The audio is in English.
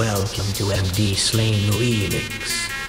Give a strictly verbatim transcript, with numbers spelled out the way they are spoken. welcome to M D Slain Remix.